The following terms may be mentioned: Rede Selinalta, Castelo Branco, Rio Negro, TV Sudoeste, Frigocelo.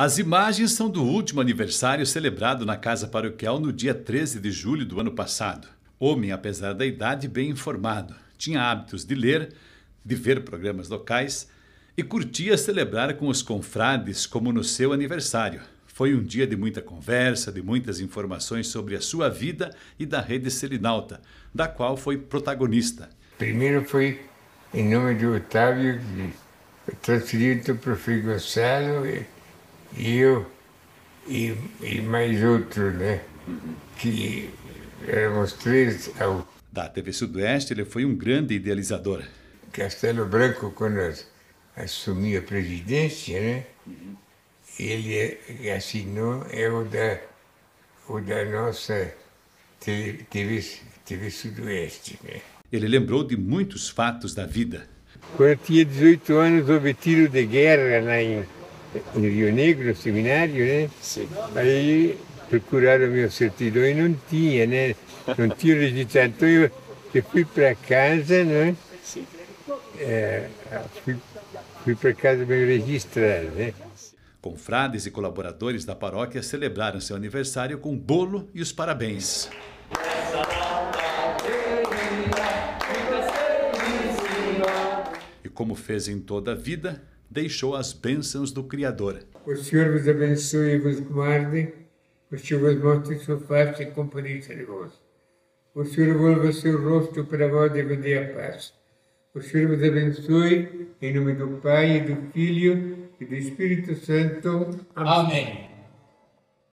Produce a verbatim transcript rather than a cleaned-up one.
As imagens são do último aniversário celebrado na Casa Paroquial no dia treze de julho do ano passado. Homem, apesar da idade, bem informado. Tinha hábitos de ler, de ver programas locais e curtia celebrar com os confrades como no seu aniversário. Foi um dia de muita conversa, de muitas informações sobre a sua vida e da Rede Selinalta, da qual foi protagonista. Primeiro foi em nome de Otávio, transferido para o Frigocelo e... E eu, e, e mais outro, né, que éramos três. Ao... Da T V Sudoeste, ele foi um grande idealizador. Castelo Branco, quando assumiu a presidência, né, ele assinou é o da, o da nossa T V, T V, T V Sudoeste, né. Ele lembrou de muitos fatos da vida. Quando eu tinha dezoito anos, houve tiro de guerra na Índia. No Rio Negro, no seminário, né? Sim. Aí procuraram meu certidão e não tinha, né? Não tinha o registratório. Eu, eu fui para casa, né? Sim. É, fui fui para casa me registrar, né? Confrades e colaboradores da paróquia celebraram seu aniversário com bolo e os parabéns. E como fez em toda a vida, deixou as bênçãos do Criador. O Senhor vos abençoe e vos guarde, o Senhor vos mostre sua face e compadeça de vós. O Senhor volva seu rosto para vós e vos dê a paz. O Senhor vos abençoe, em nome do Pai, e do Filho e do Espírito Santo. Amém. Amém.